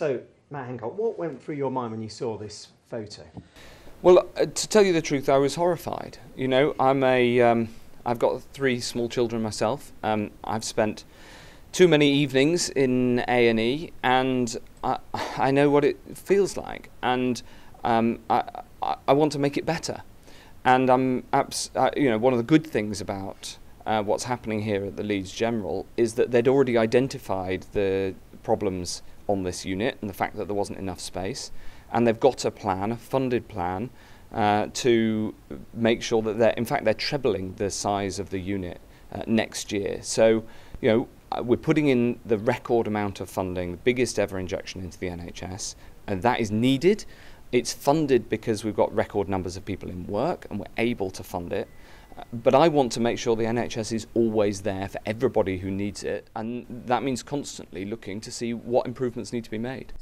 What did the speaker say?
So, Matt Hancock, what went through your mind when you saw this photo? Well, to tell you the truth, I was horrified. You know, I've got three small children myself. I've spent too many evenings in A&E, and I know what it feels like, and I want to make it better. And you know, one of the good things about what's happening here at the Leeds General is that they'd already identified the problems on this unit and the fact that there wasn't enough space, and they've got a plan, a funded plan, to make sure that they're trebling the size of the unit next year. So, you know, we're putting in the record amount of funding, the biggest ever injection into the NHS, and that is needed. It's funded because we've got record numbers of people in work and we're able to fund it. But I want to make sure the NHS is always there for everybody who needs it, and that means constantly looking to see what improvements need to be made.